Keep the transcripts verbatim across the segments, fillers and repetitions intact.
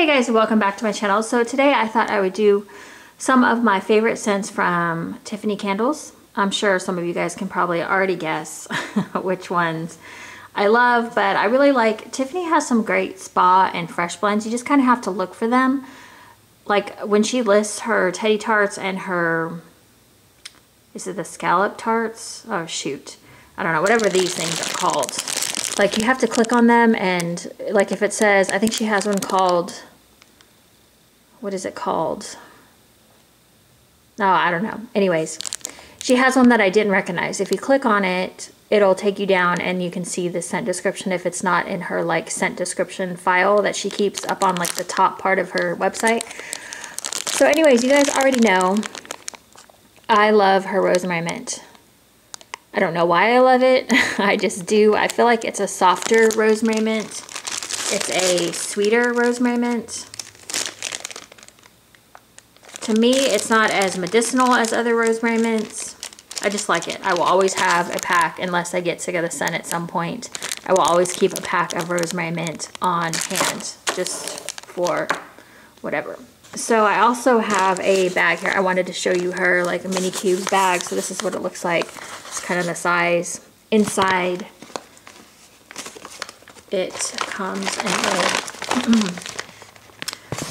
Hey guys, welcome back to my channel. So today I thought I would do some of my favorite scents from Tiffany Candles. I'm sure some of you guys can probably already guess which ones I love, but I really like, Tiffany has some great spa and fresh blends. You just kind of have to look for them. Like when she lists her teddy tarts and her, is it the scallop tarts? Oh shoot, I don't know, whatever these things are called. Like you have to click on them and like if it says, I think she has one called, what is it called? Oh, I don't know. Anyways, she has one that I didn't recognize. If you click on it, it'll take you down and you can see the scent description if it's not in her like scent description file that she keeps up on like the top part of her website. So anyways, you guys already know I love her rosemary mint. I don't know why I love it. I just do. I feel like it's a softer rosemary mint. It's a sweeter rosemary mint. To me, it's not as medicinal as other rosemary mints. I just like it. I will always have a pack, unless I get sick of the scent at some point. I will always keep a pack of rosemary mint on hand, just for whatever. So I also have a bag here. I wanted to show you her like a mini cubes bag. So this is what it looks like. It's kind of the size. Inside it comes in a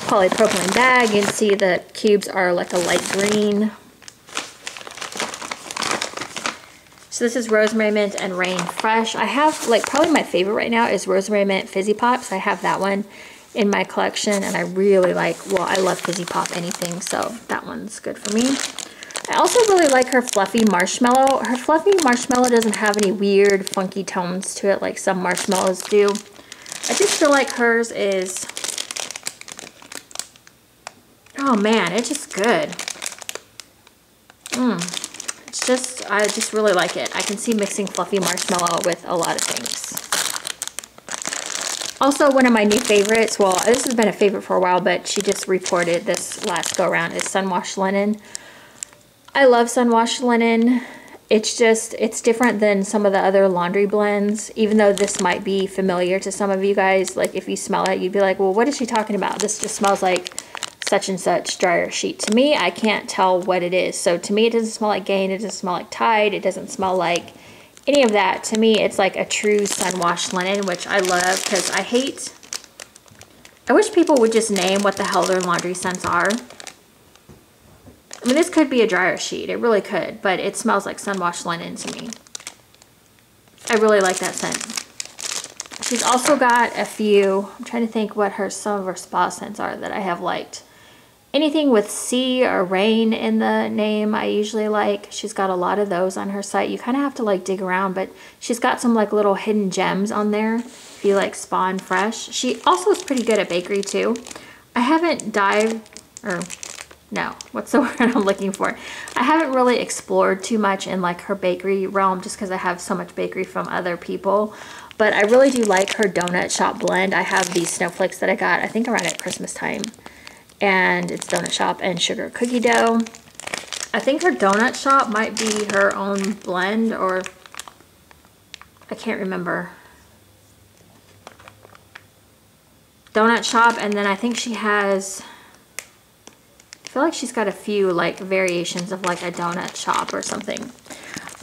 polypropylene bag. You can see the cubes are like a light green. So this is rosemary mint and rain fresh. I have like probably my favorite right now is rosemary mint fizzy pops. I have that one in my collection and I really like, well, I love fizzy pop anything, so that one's good for me. I also really like her fluffy marshmallow. Her fluffy marshmallow doesn't have any weird funky tones to it like some marshmallows do. I just feel like hers is, oh man, it's just good. Mm. It's just, I just really like it. I can see mixing fluffy marshmallow with a lot of things. Also, one of my new favorites, well, this has been a favorite for a while, but she just reported this last go-around, is Sunwash Linen. I love Sunwash Linen. It's just, it's different than some of the other laundry blends, even though this might be familiar to some of you guys. Like, if you smell it, you'd be like, well, what is she talking about? This just smells like such and such dryer sheet. To me, I can't tell what it is. So, to me, it doesn't smell like Gain. It doesn't smell like Tide. It doesn't smell like any of that. To me, it's like a true sun-washed linen, which I love because I hate, I wish people would just name what the hell their laundry scents are. I mean, this could be a dryer sheet. It really could, but it smells like sun-washed linen to me. I really like that scent. She's also got a few, I'm trying to think what her some of her spa scents are that I have liked. Anything with sea or rain in the name I usually like. She's got a lot of those on her site. You kind of have to like dig around, but she's got some like little hidden gems on there if you like spa and fresh. She also is pretty good at bakery too. I haven't dived, or no, what's the word I'm looking for? I haven't really explored too much in like her bakery realm just because I have so much bakery from other people. But I really do like her donut shop blend. I have these snowflakes that I got, I think around at Christmas time. And it's donut shop and sugar cookie dough. I think her donut shop might be her own blend, or I can't remember. Donut shop, and then I think she has, I feel like she's got a few like variations of like a donut shop or something.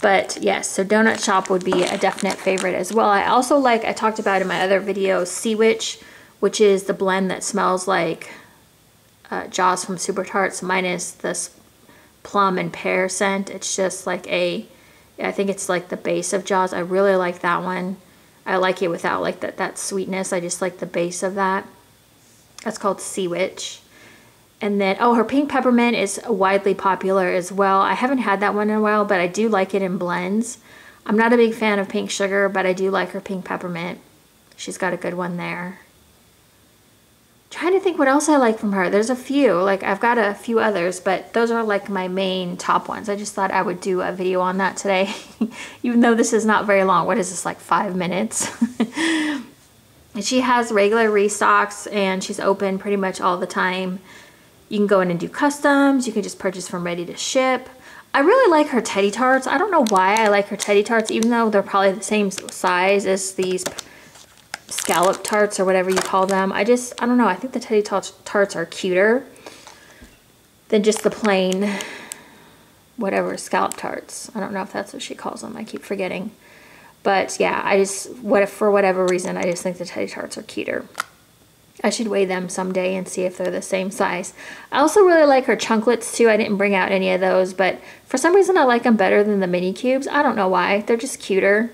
But yes, so donut shop would be a definite favorite as well. I also like, I talked about in my other video, Sea Witch, which is the blend that smells like Uh, Jaws from Super Tarts minus this plum and pear scent. It's just like a, I think it's like the base of Jaws. I really like that one. I like it without like that, that sweetness. I just like the base of that. That's called Sea Witch. And then, oh, her pink peppermint is widely popular as well. I haven't had that one in a while, but I do like it in blends. I'm not a big fan of pink sugar, but I do like her pink peppermint. She's got a good one there. Trying to think what else I like from her. There's a few, like I've got a few others, but those are like my main top ones. I just thought I would do a video on that today, even though this is not very long. What is this, like five minutes? And she has regular restocks and she's open pretty much all the time. You can go in and do customs. You can just purchase from ready to ship. I really like her teddy tarts. I don't know why I like her teddy tarts, even though they're probably the same size as these scallop tarts or whatever you call them. I just, I don't know. I think the teddy tarts are cuter than just the plain whatever scallop tarts. I don't know if that's what she calls them. I keep forgetting. But yeah, I just, what for whatever reason, I just think the teddy tarts are cuter. I should weigh them someday and see if they're the same size. I also really like her chunklets too. I didn't bring out any of those, but for some reason I like them better than the mini cubes. I don't know why. They're just cuter.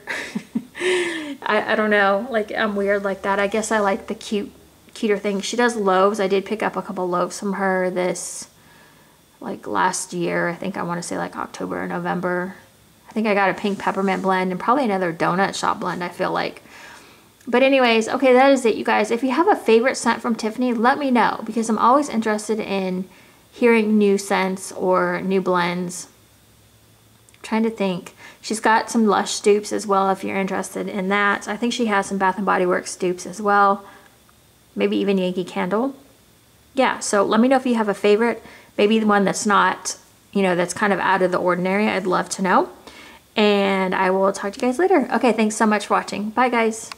I, I don't know. Like, I'm weird like that. I guess I like the cute, cuter things. She does loaves. I did pick up a couple loaves from her this, like last year. I think I want to say like October or November. I think I got a pink peppermint blend and probably another donut shop blend, I feel like. But anyways, okay, that is it, you guys. If you have a favorite scent from Tiffany, let me know, because I'm always interested in hearing new scents or new blends. I'm trying to think. She's got some Lush dupes as well, if you're interested in that. I think she has some Bath and Body Works dupes as well. Maybe even Yankee Candle. Yeah, so let me know if you have a favorite. Maybe the one that's not, you know, that's kind of out of the ordinary. I'd love to know. And I will talk to you guys later. Okay, thanks so much for watching. Bye, guys.